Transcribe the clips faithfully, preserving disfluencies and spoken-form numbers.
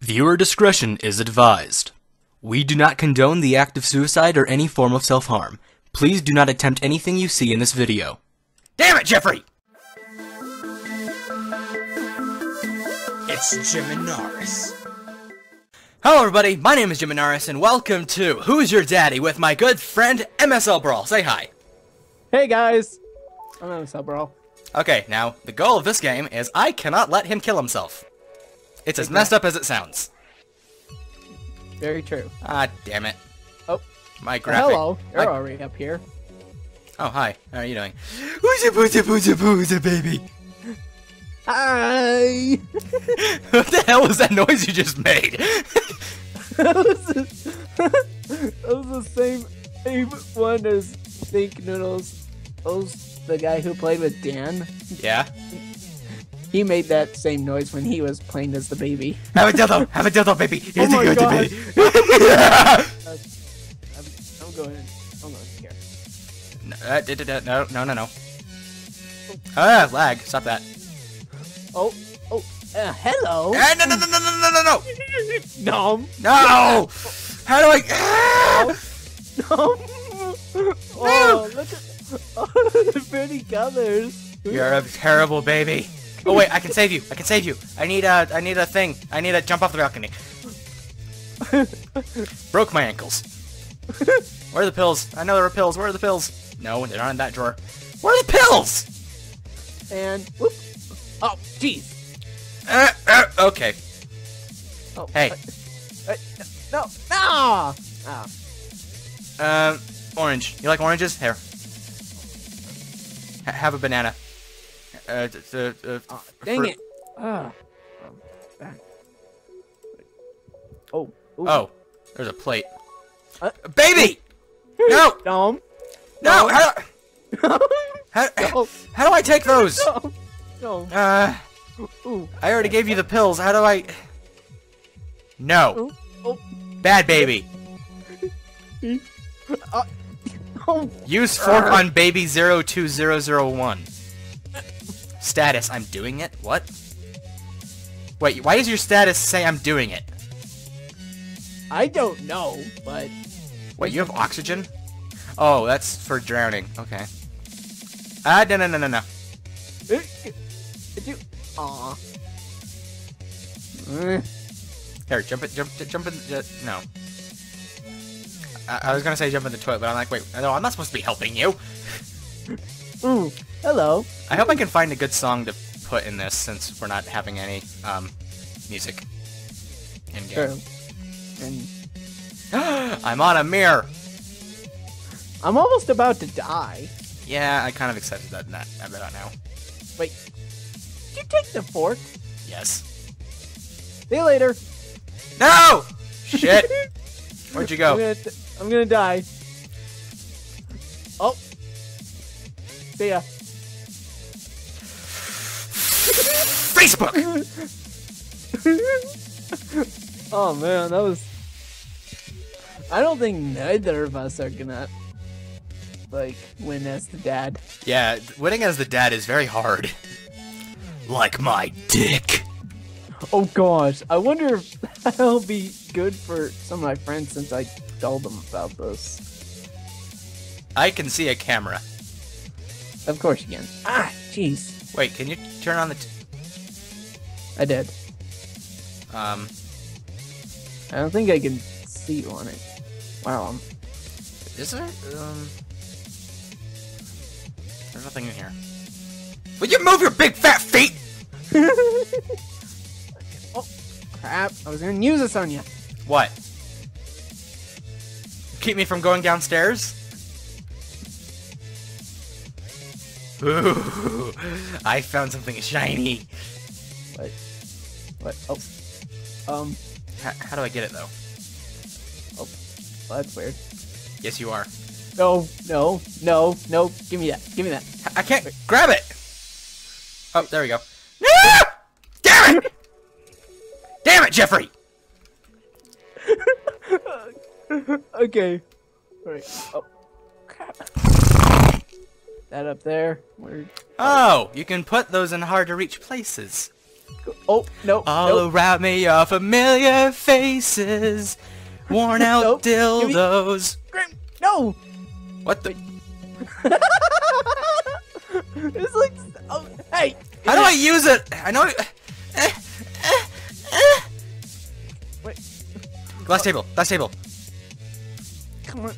Viewer discretion is advised. We do not condone the act of suicide or any form of self-harm. Please do not attempt anything you see in this video. Damn it, Jeffrey! It's Jim and Norris. Hello everybody, my name is Jim and Norris, and welcome to Who's Your Daddy with my good friend M S L Brawl. Say hi. Hey guys, I'm M S L Brawl. Okay, now, the goal of this game is I cannot let him kill himself. It's as messed up as it sounds. Very true. Ah, damn it. Oh. My graphic. Oh, hello. You're I... already up here. Oh, hi. How are you doing? Who's a booza booza booza baby? Hi. What the hell was that noise you just made? That was the, that was the same, same one as Think Noodles. Those, the guy who played with Dan. Yeah. He made that same noise when he was playing as the baby. Have a dildo! Have a dildo, baby! Here's oh a good baby! uh, I'm, I'm going in. I'm going here. No, uh, no, no, no, no. Ah, lag. Stop that. Oh, oh, uh, hello! Uh, no, no, no, no, no, no, no, no! No! No! How do I... Ah! No! No! Oh, look at... Oh, the pretty colors! You're a terrible baby. Oh wait, I can save you. I can save you. I need a, I need a thing. I need to jump off the balcony. Broke my ankles. Where are the pills? I know there are pills. Where are the pills? No, they're not in that drawer. Where are the pills? And whoop. Oh, jeez. Uh, uh, okay. Oh, hey. Uh, uh, no. No. Oh. Um, orange. You like oranges? Here. H have a banana. Uh, uh, uh, oh, dang it! Uh, oh, ooh. Oh, there's a plate. Uh, Baby! No! No! No! How do, how, no. How do I take those? No! No. Uh, ooh. I already gave you the pills, how do I... No! Ooh. Ooh. Bad baby! Uh, oh. Use fork uh. on baby zero two zero zero one. Status, I'm doing it? What? Wait, why does your status say I'm doing it? I don't know, but... Wait, you have oxygen? Oh, that's for drowning. Okay. Ah, no, no, no, no, no. Did you... Aw. Here, jump it, jump, jump in the... No. I, I was gonna say jump in the toilet, but I'm like, wait, no, I'm not supposed to be helping you. Ooh, hello. I hope I can find a good song to put in this, since we're not having any um, music in game. And... I'm on a mirror. I'm almost about to die. Yeah, I kind of accepted that. Not about now. Wait, did you take the fork? Yes. See you later. No. Shit. Where'd you go? I'm gonna, I'm gonna die. Oh. See ya. Facebook! Oh man, that was... I don't think neither of us are gonna, like, win as the dad. Yeah, winning as the dad is very hard. Like my dick! Oh gosh, I wonder if that'll be good for some of my friends since I told them about this. I can see a camera. Of course you can. Ah, jeez. Wait, can you turn on the... T I did. Um. I don't think I can see you on it. Wow. Um, is there? Um. There's nothing in here. Will you move your big fat feet? Oh, crap. I was gonna use this on you. What? Keep me from going downstairs? Ooh, I found something shiny. What? What? Oh. Um. H how do I get it, though? Oh. Well, that's weird. Yes, you are. No, no, no, no. Give me that. Give me that. H I can't. Wait. Grab it! Oh, there we go. No! Damn it! Damn it, Jeffrey! Okay. All right. Oh. Crap. That up there. Where... Oh, you can put those in hard-to-reach places. Oh, no. All nope. around me are familiar faces, worn out nope. dildos. No! What the? It's like. Oh, hey! How do I use it? I know. Eh, eh, eh. Wait. Glass oh. table. Glass table. Come on.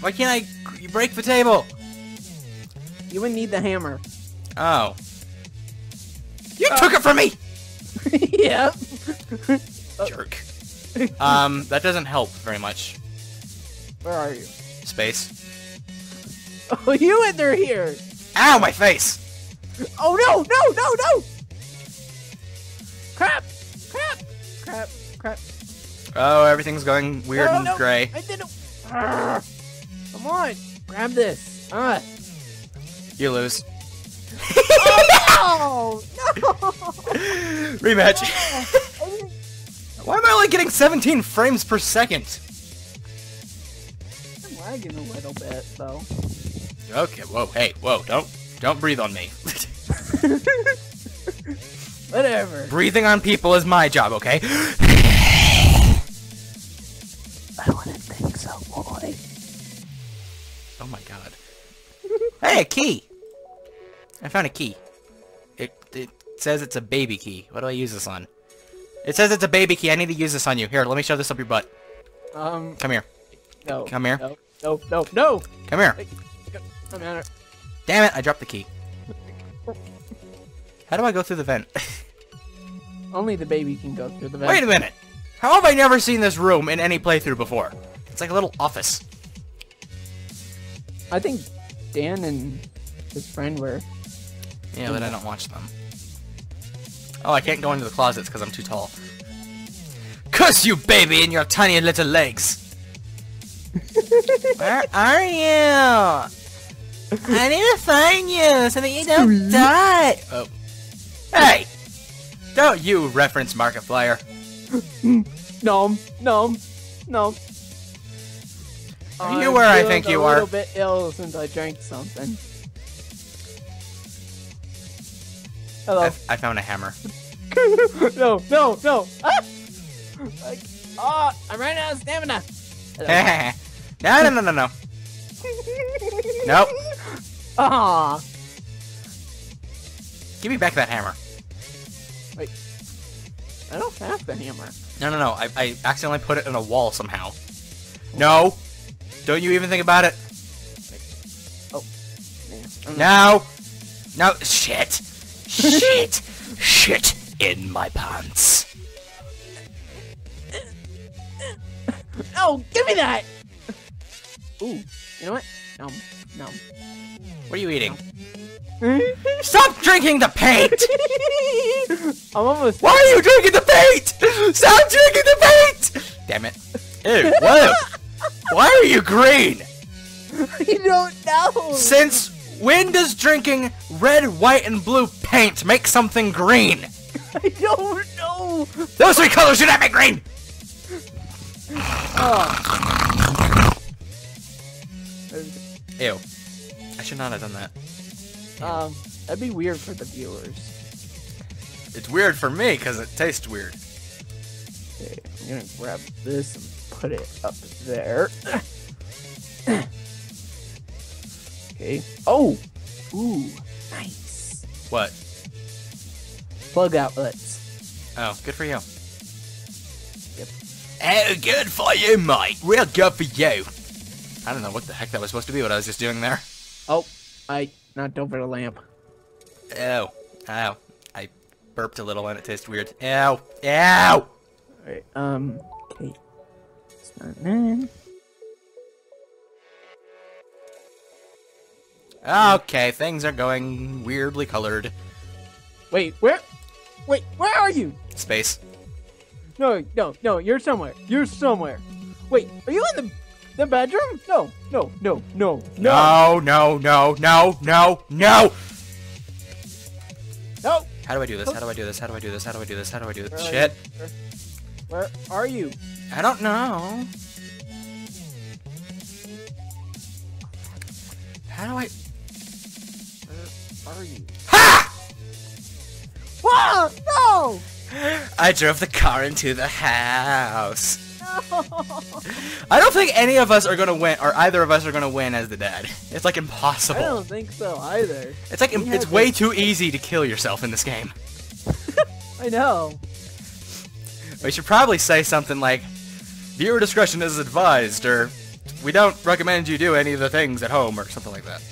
Why can't I? You break the table. You would need the hammer. Oh. You uh, took it from me. Yep. Jerk. Um, that doesn't help very much. Where are you? Space. Oh, you and they're here. Ow, my face. Oh no, no, no, no. Crap, crap, crap, crap. Oh, everything's going weird no, and no, gray. I didn't. Arrgh. Come on, grab this. Uh. You lose. Oh no! No! Rematch. Why am I only getting seventeen frames per second? I'm lagging a little bit, though. Okay. Whoa. Hey. Whoa. Don't. Don't breathe on me. Whatever. Breathing on people is my job. Okay. I wouldn't think so, boy. Oh my god. Hey, a key. I found a key. It it says it's a baby key. What do I use this on? It says it's a baby key. I need to use this on you. Here, let me shove this up your butt. Um. Come here. No. Come here. No. No. No. No. Come here. Come here. Damn it! I dropped the key. How do I go through the vent? Only the baby can go through the vent. Wait a minute. How have I never seen this room in any playthrough before? It's like a little office. I think Dan and his friend were. Yeah, but I don't watch them. Oh, I can't go into the closets because I'm too tall. Curse you, baby, and your tiny little legs! Where are you? I need to find you so that you don't die! Oh. Hey! Don't you reference Markiplier. No, no, no. Are you where I think you are? I'm a little bit ill since I drank something. Hello. I, I found a hammer. No, no, no! Ah! Like, oh, I ran out of stamina. no, no, no, no, no. Nope. Ah. Give me back that hammer. Wait. I don't have the hammer. No, no, no. I, I accidentally put it in a wall somehow. No. Don't you even think about it. Oh. No. No. Shit. Shit! Shit in my pants. Oh, give me that! Ooh, you know what? No, no. What are you eating? Stop drinking the paint! I'm almost. Why are you drinking the paint? Stop drinking the paint! Damn it. Ew, whoa! Why are you green? You don't know! Since when does drinking red, white, and blue paint make something green? I don't know! Those three colors should not make green! Oh. Ew. I should not have done that. Ew. Um, that'd be weird for the viewers. It's weird for me, because it tastes weird. Okay, I'm gonna grab this and put it up there. Oh! Ooh, nice. What? Plug outlets. Oh, good for you. Yep. Oh, good for you, mate. Real good for you. I don't know what the heck that was supposed to be, what I was just doing there. Oh, I knocked over the lamp. Ew. Ow. I burped a little and it tastes weird. Ew. Ew! Alright, um, okay. It's not nine. Okay, things are going weirdly colored. Wait, where? Wait, where are you? Space. No, no, no, you're somewhere. You're somewhere. Wait, are you in the the bedroom? No, no, no, no, no. No, no, no, no, no, no. No. How do I do this? How do I do this? How do I do this? How do I do this? How do I do this? Shit. Where are you? I don't know. How do I... Where are you? Ha! Whoa! Whoa! No! I drove the car into the house. No. I don't think any of us are gonna win, or either of us are gonna win as the dad. It's like impossible. I don't think so either. It's like we it's way too easy to kill yourself in this game. I know. We should probably say something like, "Viewer discretion is advised," or "We don't recommend you do any of the things at home," or something like that.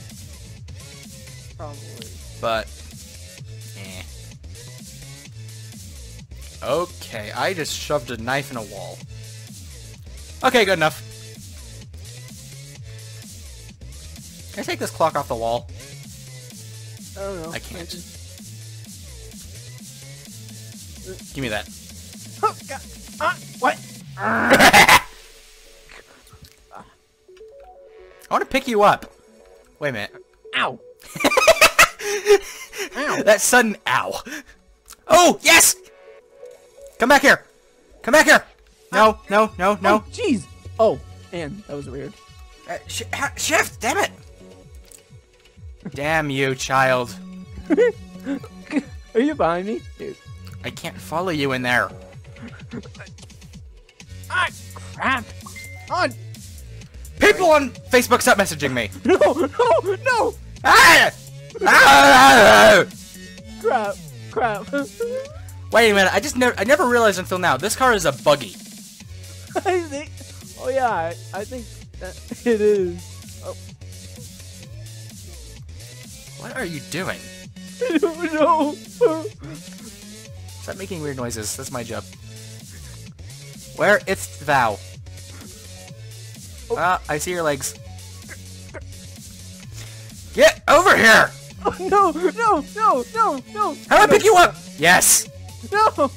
Probably. But. Okay, I just shoved a knife in a wall. Okay, good enough. Can I take this clock off the wall? I don't know. I can't. I just... Give me that. Oh, God. Ah, what? I want to pick you up. Wait a minute. Ow. Ow. That sudden ow. Oh, yes! Come back here! Come back here! No, no, no, no. Jeez! Oh, and that was weird. Uh, sh shift! Damn it! Damn you, child. Are you behind me? Dude. I can't follow you in there. Ah, crap! On! People Sorry. on Facebook, stop messaging me! No, no, no! Ah! Ah! Crap, crap. Wait a minute! I just never—I never realized until now. This car is a buggy. I think. Oh yeah, I, I think that it is. Oh. What are you doing? I don't know. Stop making weird noises. That's my job. Where ist thou? Oh. Ah, I see your legs. Get over here! Oh no! No! No! No! No! How do I pick you up? Yes. No!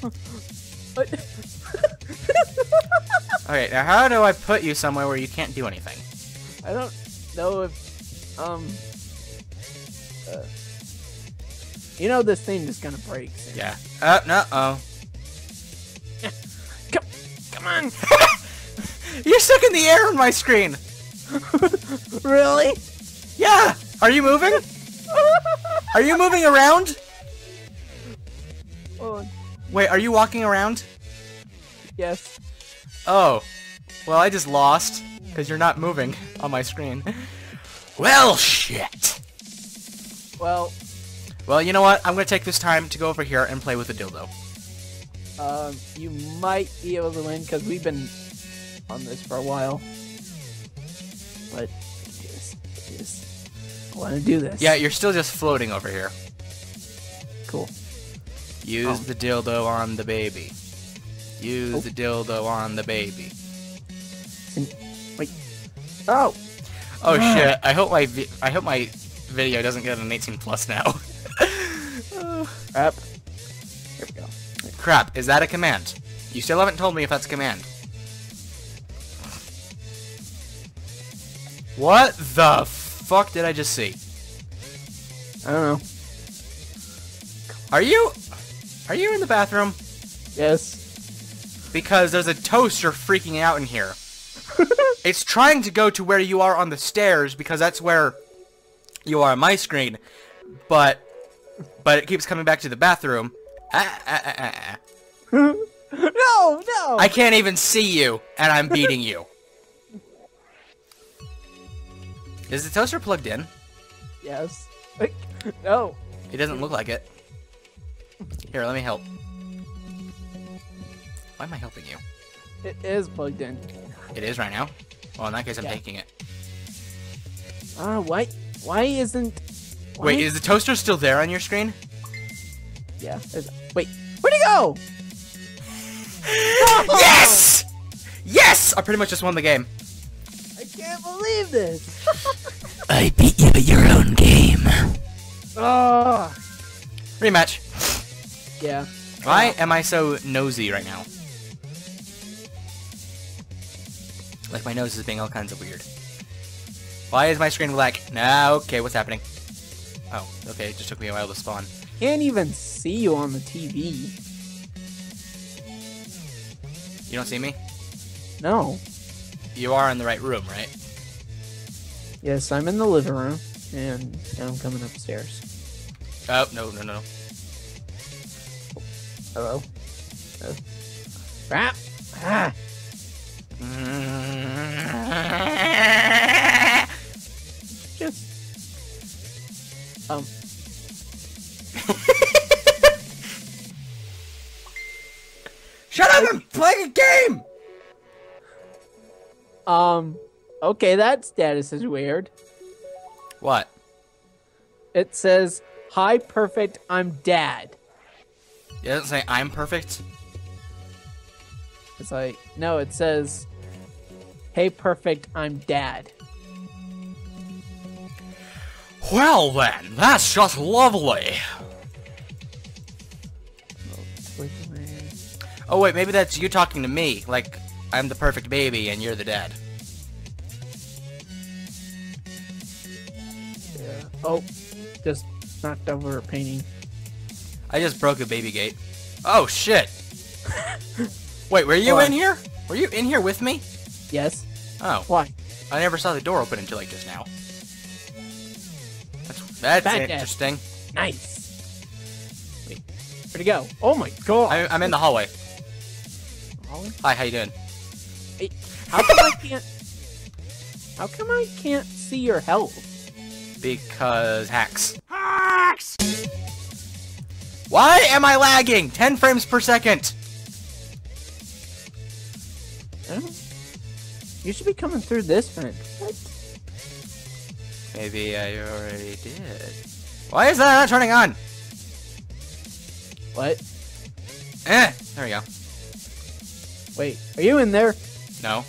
Okay, now how do I put you somewhere where you can't do anything? I don't know if, um... Uh, you know this thing is gonna break soon. Yeah. Uh, no-oh. Come, come on! You're stuck in the air on my screen! Really? Yeah! Are you moving? Are you moving around? Wait, are you walking around? Yes. Oh. Well, I just lost, because you're not moving on my screen. Well, shit! Well... Well, you know what? I'm going to take this time to go over here and play with the dildo. Um, you might be able to win, because we've been on this for a while. But, I can do this. I can do this. I want to do this. Yeah, you're still just floating over here. Cool. Use oh. the dildo on the baby. Use oh. the dildo on the baby. Wait. Oh. Oh ah. shit! I hope my vi I hope my video doesn't get an eighteen plus now. Oh. Crap. Here we go. Crap. Is that a command? You still haven't told me if that's a command. What the fuck did I just see? I don't know. Are you? Are you in the bathroom? Yes. Because there's a toaster freaking out in here. It's trying to go to where you are on the stairs because that's where you are on my screen, but but it keeps coming back to the bathroom. Ah, ah, ah, ah. No, no! I can't even see you, and I'm beating you. Is the toaster plugged in? Yes. No. It doesn't look like it. Here, let me help. Why am I helping you? It is plugged in. It is right now? Well, in that case, I'm yeah. taking it. Ah, uh, why? Why isn't... Why wait, is the toaster still there on your screen? Yeah. Wait, where'd it go? Oh! Yes! Yes! I pretty much just won the game. I can't believe this. I beat you at your own game. Oh. Rematch. Yeah. Why am I so nosy right now? Like, my nose is being all kinds of weird. Why is my screen black? Nah, okay, what's happening? Oh, okay, it just took me a while to spawn. Can't even see you on the T V. You don't see me? No. You are in the right room, right? Yes, I'm in the living room, and I'm coming upstairs. Oh, no, no, no. Hello? Hello? Ah! Ah! Just... Um... Shut up and play a game! Um... Okay, that status is weird. What? It says, hi, perfect, I'm dad. It doesn't say I'm perfect? It's like, no, it says, hey, perfect, I'm dad. Well then, that's just lovely. Oh wait, maybe that's you talking to me, like, I'm the perfect baby and you're the dad. Oh, just knocked over a painting. I just broke a baby gate. Oh, shit. Wait, were you Why? in here? Were you in here with me? Yes. Oh. Why? I never saw the door open until like just now. That's, that's Bad interesting. Ass. Nice. Wait, where'd he go? Oh my god. I, I'm in the hallway. Hallway? Hi, how you doing? Hey, how come I can't... How come I can't see your health? Because hacks. Hacks! Why am I lagging? ten frames per second! Oh. You should be coming through this fence. What? Maybe I already did. Why is that not turning on? What? Eh, there we go. Wait, are you in there? No.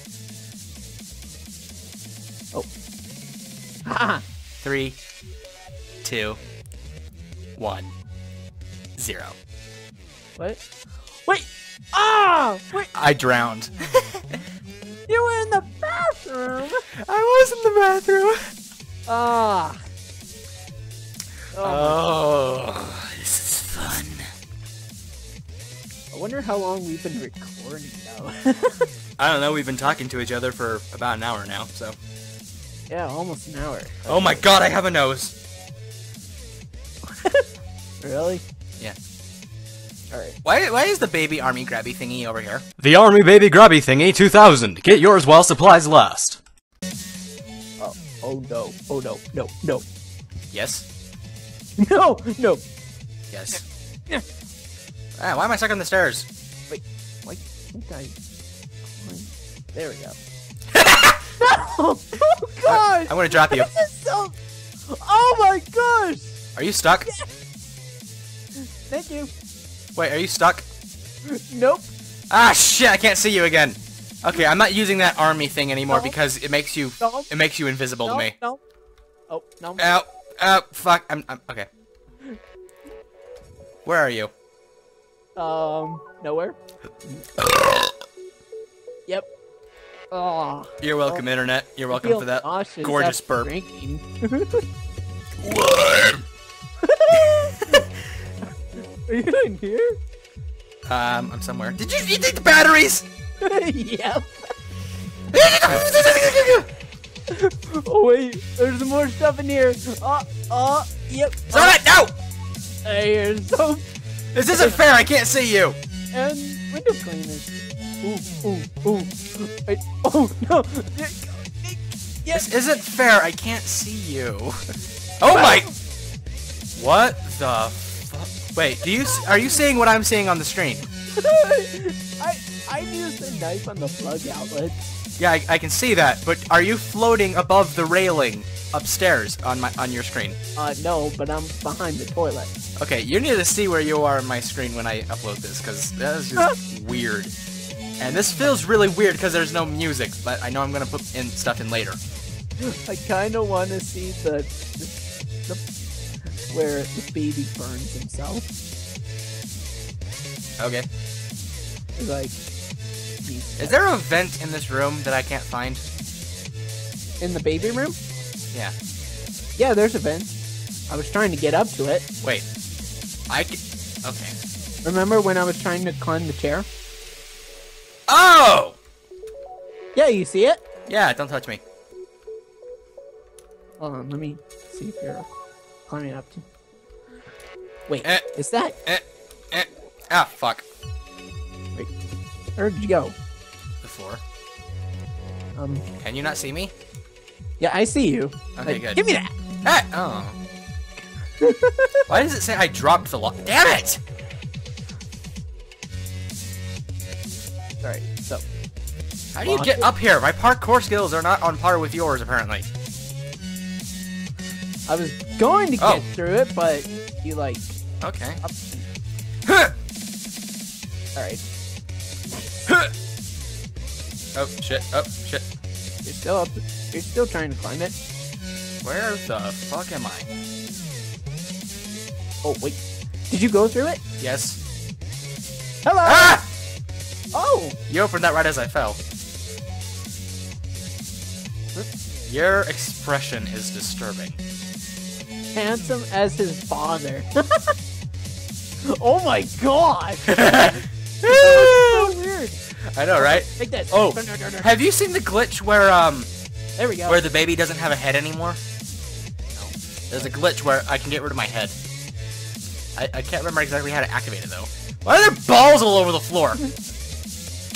Oh. Ha! Three, two, one, zero. What? Wait! Ah! Oh, wait! I drowned. You were in the bathroom. I was in the bathroom. Ah. Oh. Oh, this is fun. I wonder how long we've been recording now. I don't know. We've been talking to each other for about an hour now, so. Yeah, almost an hour. Oh my god, I have a nose! Really? Yeah. Alright. Why, why is the baby army grabby thingy over here? The army baby grabby thingy two thousand. Get yours while supplies last. Oh, oh no. Oh no. No. No. Yes? No! No! Yes. Yeah. Ah, why am I stuck on the stairs? Wait. Why can't I... There we go. No! Oh gosh! I'm gonna drop you. This is so... Oh my gosh! Are you stuck? Yes. Thank you. Wait, are you stuck? Nope. Ah shit! I can't see you again. Okay, I'm not using that army thing anymore no. because it makes you no. it makes you invisible no. to me. No. Oh no. Ow! Ow! Fuck! I'm, I'm okay. Where are you? Um, nowhere. Yep. Oh, You're welcome, oh, Internet. You're welcome for that nauseous, gorgeous burp. Are you in here? Um, I'm somewhere. Did you, you take the batteries? Yep. Oh, wait. There's more stuff in here. Oh, oh, yep. Stop it! No! Hey, you're so... This isn't fair. I can't see you. And window cleaners. Ooh, ooh, ooh. I, oh, no. Yes. This isn't fair. I can't see you. Oh, my. What the fuck? Wait, do you, are you seeing what I'm seeing on the screen? I, I used a knife on the plug outlet. Yeah, I, I can see that, but are you floating above the railing upstairs on my on your screen? Uh, no, but I'm behind the toilet. Okay, you need to see where you are on my screen when I upload this, because that is just weird. And this feels really weird because there's no music, but I know I'm gonna put in stuff in later. I kind of want to see the, the, the where the baby burns himself. Okay. Like, is there a vent in this room that I can't find? In the baby room? Yeah. Yeah, there's a vent. I was trying to get up to it. Wait. I can... Okay. Remember when I was trying to climb the chair? Oh! Yeah, you see it? Yeah, don't touch me. Hold on, let me see if you're climbing up to... Wait, eh, is that... Eh, eh, Ah, fuck. Wait. Where did you go? The floor. Um. Can you not see me? Yeah, I see you. Okay, like, good. Give me that! Hey! Oh. Why does it say I dropped the lock? Damn it! Alright, so. How do you get up here? My parkour skills are not on par with yours, apparently. I was going to get oh. through it, but you, like... Okay. Up... Huh. Alright. Huh. Oh, shit. Oh, shit. You're still up. You're still trying to climb it. Where the fuck am I? Oh, wait. Did you go through it? Yes. Hello! Ah! Oh! You opened that right as I fell. Oops. Your expression is disturbing. Handsome as his father. Oh my god! So weird. I know, right? Like that. Oh, have you seen the glitch where, um... There we go. Where the baby doesn't have a head anymore? No. There's a glitch where I can get rid of my head. I, I can't remember exactly how to activate it, though. Why are there balls all over the floor?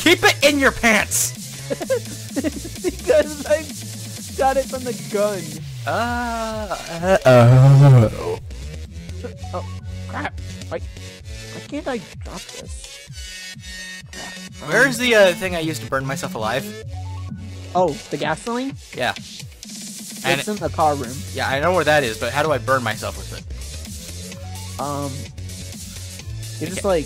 Keep it in your pants! Because I got it from the gun. Ah. Uh, uh, oh. Oh, crap. Why, why can't I drop this? Crap. Where's the uh, thing I used to burn myself alive? Oh, the gasoline? Yeah. It's and in it, the car room. Yeah, I know where that is, but how do I burn myself with it? Um, you just like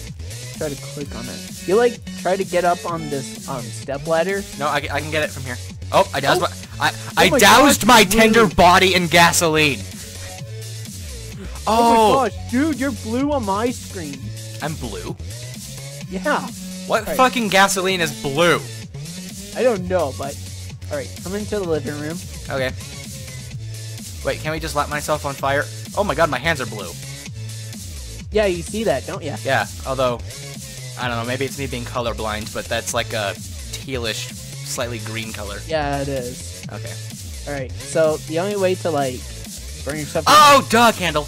try to click on it. You like try to get up on this um step ladder. No, I, I can get it from here. Oh, I doused oh. my I I oh my doused gosh, my tender blue. body in gasoline. Oh. Oh my gosh, dude, you're blue on my screen. I'm blue. Yeah. What right. fucking gasoline is blue? I don't know, but all right, come into the living room. Okay. Wait, can we just light myself on fire? Oh my god, my hands are blue. Yeah, you see that, don't you? Yeah, although, I don't know, maybe it's me being colorblind, but that's like a tealish, slightly green color. Yeah, it is. Okay. Alright, so the only way to, like, burn yourself... Oh, duh, candle!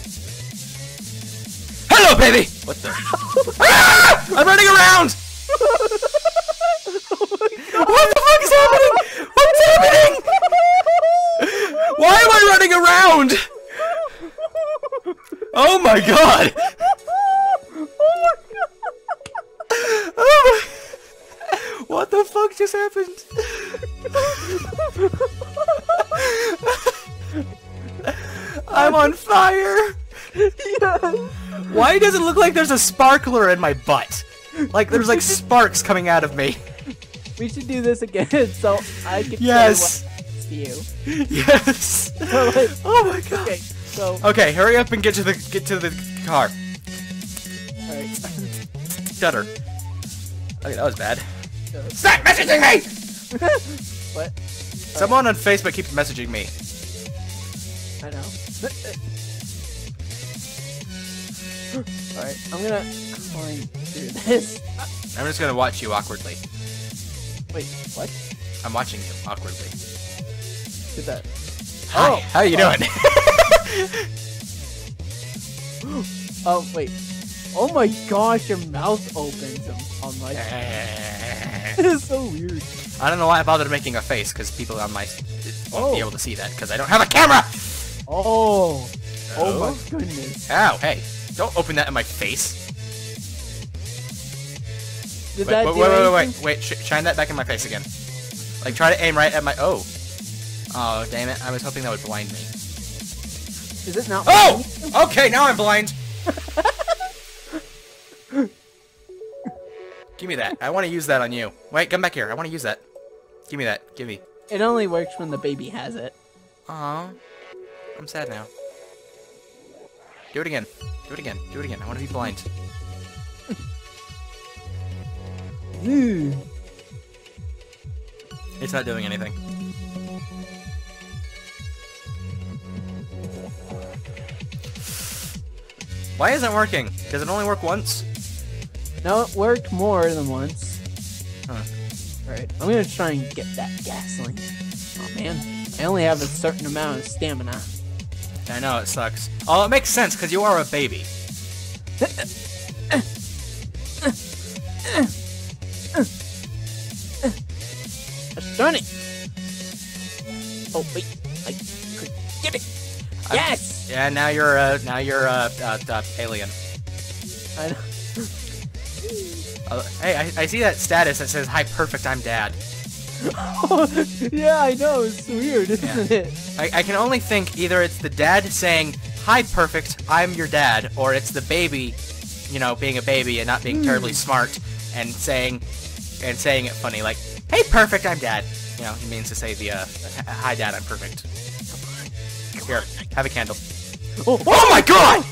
Hello, baby! What the... Ah! I'm running around! Oh my God. What the fuck is happening? What's happening? Why am I running around? Oh my god! Oh my god! Oh my... What the fuck just happened? I'm on fire! Yes. Why does it look like there's a sparkler in my butt? Like there's like sparks coming out of me. We should do this again so I can yes. tell what happens to you. Yes! So, like, oh my god! Okay. So, okay, hurry up and get to the get to the car. Alright. Stutter. Okay, that was bad. Uh, Stop messaging me! What? Someone right. on Facebook keeps messaging me. I know. Alright, I'm gonna climb through this. I'm just gonna watch you awkwardly. Wait, what? I'm watching you awkwardly. Did that. Hi, oh, how are you oh. doing? Oh wait! Oh my gosh, your mouth opens on my. It's so weird. I don't know why I bothered making a face because people on my won't oh. be able to see that because I don't have a camera. Oh. Oh. Oh my goodness. Ow! Hey! Don't open that in my face. Did wait, that wait, do wait, wait, wait, wait, wait! Sh shine that back in my face again. Like try to aim right at my. Oh. Oh damn it! I was hoping that would blind me. Is it not? Oh! Okay, now I'm blind! Give me that. I want to use that on you. Wait, come back here. I want to use that. Give me that. Give me. It only works when the baby has it. Aww. I'm sad now. Do it again. Do it again. Do it again. I want to be blind. It's not doing anything. Why isn't it working? Does it only work once? No, it worked more than once. Huh. Alright, I'm gonna try and get that gasoline. Oh man, I only have a certain amount of stamina. I know, it sucks. Oh, it makes sense, because you are a baby. I've done it. Oh wait, I could get it. I, yes. Yeah. Now you're uh, now you're uh, uh, uh alien. I know. Uh, hey, I, I see that status that says, "Hi, perfect, I'm Dad." Yeah, I know, it's weird, isn't yeah. it? I, I can only think either it's the dad saying, "Hi, perfect, I'm your dad," or it's the baby, you know, being a baby and not being mm. terribly smart and saying and saying it funny, like, "Hey, perfect, I'm Dad." You know, he means to say the, uh, "Hi, Dad, I'm perfect." Here, have a candle. Oh, oh my God!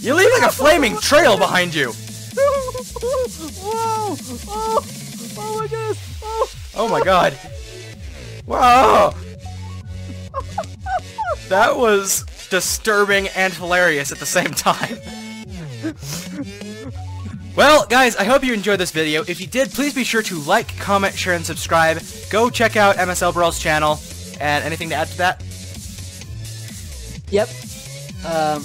You leave like a flaming trail behind you. Whoa! Oh! Oh my goodness! Oh! Oh my God! Wow! That was disturbing and hilarious at the same time. Well, guys, I hope you enjoyed this video. If you did, please be sure to like, comment, share, and subscribe. Go check out M S L Brawl's channel. And anything to add to that? Yep. Um.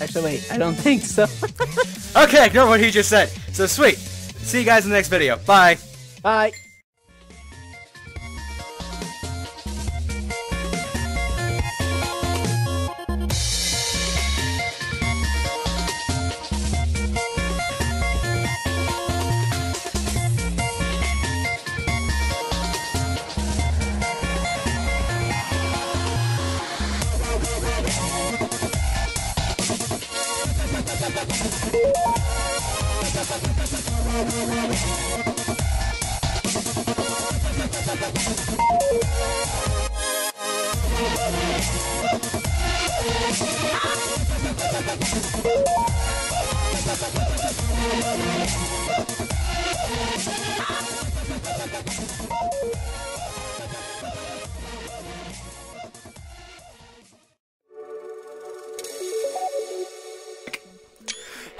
Actually, wait, I don't think so. Okay, ignore what he just said. So sweet. See you guys in the next video. Bye. Bye.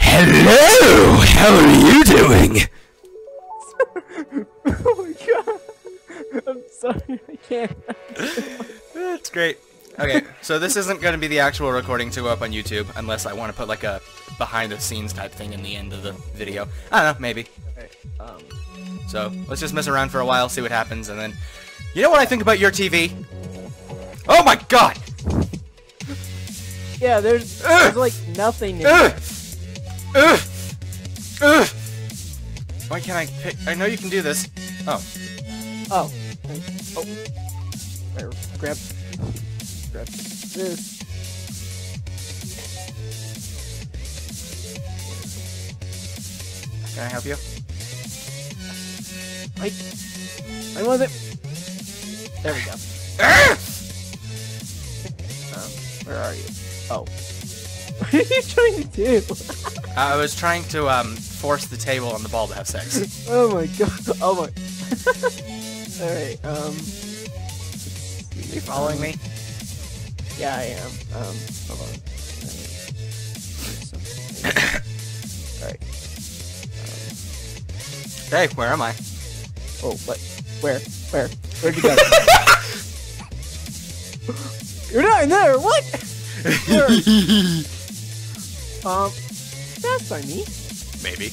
Hello! How are you doing? Oh my God! I'm sorry, I can't. That's great. Okay, so this isn't going to be the actual recording to up on YouTube, unless I want to put like a behind-the-scenes type thing in the end of the video. I don't know, maybe. Alright, um... So, let's just mess around for a while, see what happens, and then... You know what I think about your T V? Oh my God! Yeah, there's, uh, there's like nothing in uh, uh, uh, Why can't I pick... I know you can do this. Oh. Oh. Oh. There, grab... Grab this. Can I help you? Wait. Where was it? There we go. um, where are you? Oh. What are you trying to do? I was trying to um force the table and the ball to have sex. Oh my God. Oh my. Alright, um. Are you following me? Yeah, I am. Um, hold on. Alright. Um, hey, where am I? Oh, what? Where? Where? Where'd you go? You're not in there! What? Where? um, that's by me. Maybe.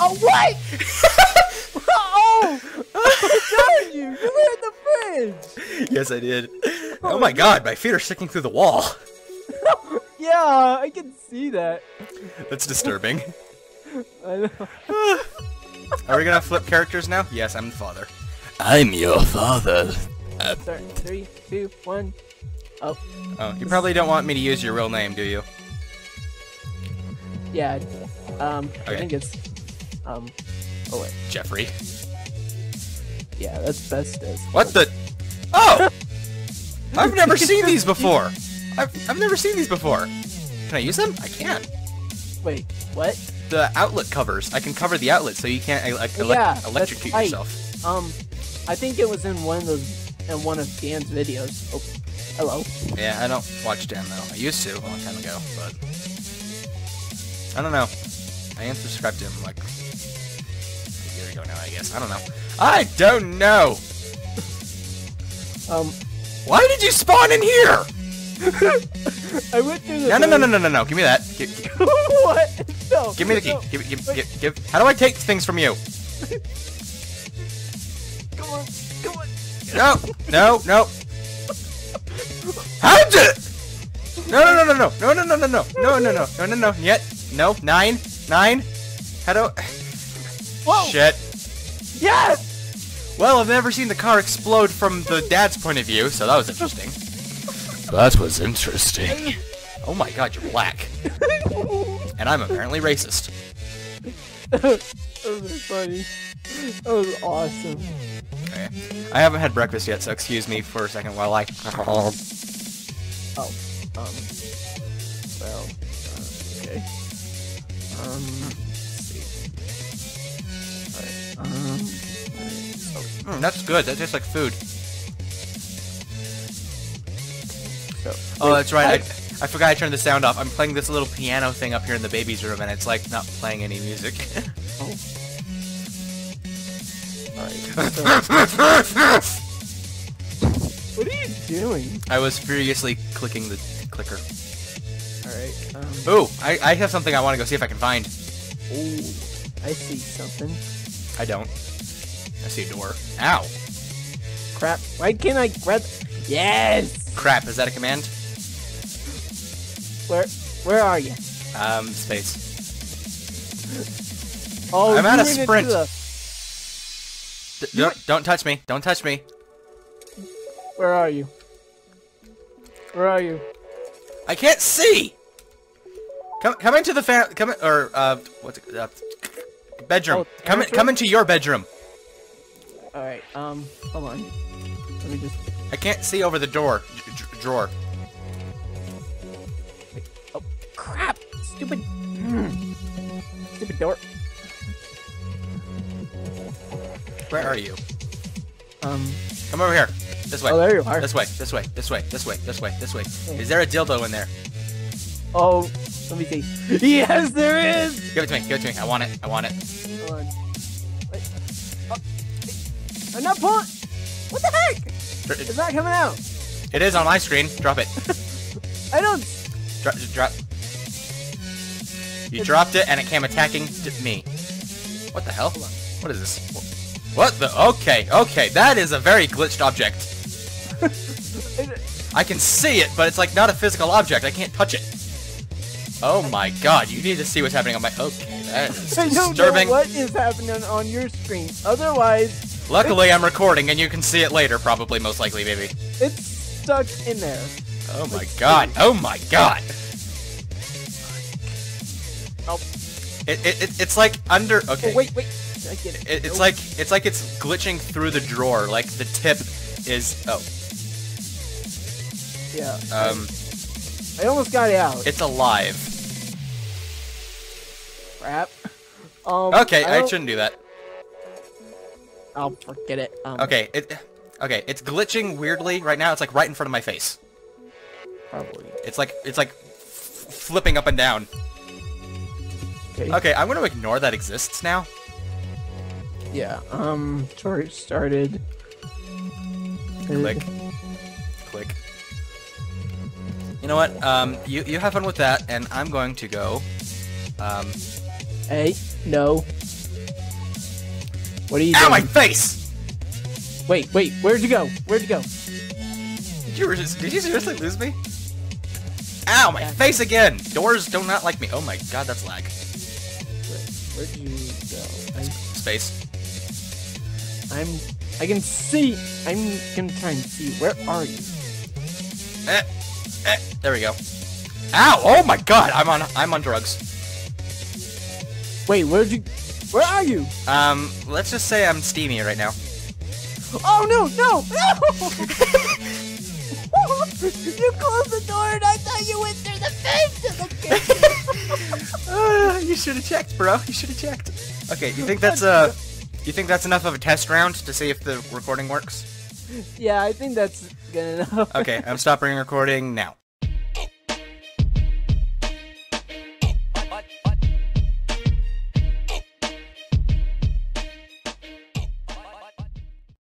Oh, what? Oh! I got you! You were in the fridge! Yes, I did. Oh, oh my God, God, my feet are sticking through the wall. Yeah, I can see that. That's disturbing. I know. Are we gonna flip characters now? Yes, I'm the father. I'm your father. Uh, Sorry, three, two, one. Oh. Oh, you probably don't want me to use your real name, do you? Yeah. Um, okay. I think it's um. Oh wait. Jeffrey. Yeah, that's best as. What the? Oh. I've never seen these before! I've, I've never seen these before! Can I use them? I can. Wait, what? The outlet covers. I can cover the outlet so you can't ele ele yeah, electrocute right. yourself. Um, I think it was in one of those, in one of Dan's videos. Oh, hello. Yeah, I don't watch Dan though. I used to a long time ago, but... I don't know. I unsubscribed to him like... a year ago now, I guess. I don't know. I don't know! um... Why did you spawn in here? I went through the. No, no, no, no, no, no, no! Give me that. Give, give. What? No. go. Give me the key. Go. Give, give, give, give. How do I take things from you? Go on. Go on. No. No. No. How did? No. No. No. No. No. No. No. No. No. No. No. No. No. No. No. Yet. No. Nine. Nine. How do? Whoa. Shit. Yes. Well, I've never seen the car explode from the dad's point of view, so that was interesting. That was interesting. Oh my god, you're black. And I'm apparently racist. That was funny. That was awesome. Okay. I haven't had breakfast yet, so excuse me for a second while I... oh, um... Well, uh, okay. Um... Let's see. Alright, um... Oh, mm, that's good. That tastes like food. So, oh, wait, that's right. I... I I forgot I turned the sound off. I'm playing this little piano thing up here in the baby's room, and it's like not playing any music. Oh. Alright. What are you doing? I was furiously clicking the clicker. Alright. Um... Ooh, I, I have something I want to go see if I can find. Ooh, I see something. I don't. I see a door. Ow! Crap. Why can't I grab... Yes! Crap, is that a command? Where, where are you? Um, space. Oh, I'm at a sprint. The... D don't, don't touch me. Don't touch me. Where are you? Where are you? I can't see. Come, come into the fam. Come in, or uh, what's it? Uh, bedroom. Oh, come in, come into your bedroom. All right. Um, hold on. Let me just. I can't see over the door d drawer. Crap! Stupid... Mm. Stupid door. Where are you? Um... Come over here. This way. Oh, there you are. This way. This way. This way. This way. This way. This way. Yeah. Is there a dildo in there? Oh, let me see. Yes, there is! Give it to me. Give it to me. I want it. I want it. Hold on. Wait. Oh. Wait. I'm not pulling... What the heck? It... It's not coming out. It is on my screen. Drop it. I don't... Drop... Drop... You dropped it, and it came attacking me. What the hell? What is this? What the? Okay, okay. That is a very glitched object. I can see it, but it's like not a physical object. I can't touch it. Oh my god. You need to see what's happening on my... Okay, that is disturbing. I don't know what is happening on your screen. Otherwise... Luckily, I'm recording, and you can see it later, probably, most likely, maybe. It's stuck in there. Oh my god. Oh my god. Nope. It, it, it it's like under okay. Oh, wait, wait. I get it. it it's nope. like it's like it's glitching through the drawer. Like the tip is oh. Yeah. Um. I almost got it out. It's alive. Crap. Um. Okay, I, I shouldn't do that. I'll forget it. Um, okay. It. Okay. It's glitching weirdly right now. It's like right in front of my face. Probably. It's like it's like f flipping up and down. Okay, I'm gonna ignore that exists now. Yeah, um, story started. Click. Click. You know what? Um, you, you have fun with that, and I'm going to go. Um. Hey, no. What are you doing? Ow, my face! Wait, wait, where'd you go? Where'd you go? Did you, did you seriously lose me? Ow, my face again! Doors do not like me. Oh my god, that's lag. Where'd you go? I'm... Space. I'm... I can see! I'm gonna try and see. Where are you? Eh, eh, there we go. Ow! Oh my god! I'm on... I'm on drugs. Wait, where'd you... Where are you? Um, let's just say I'm steamy right now. Oh no! No! No! You closed the door and I thought you went through the fence of the kitchen! Uh, you should have checked, bro. You should have checked. Okay, you think that's uh, you think that's enough of a test round to see if the recording works? Yeah, I think that's good enough. Okay, I'm stopping recording now.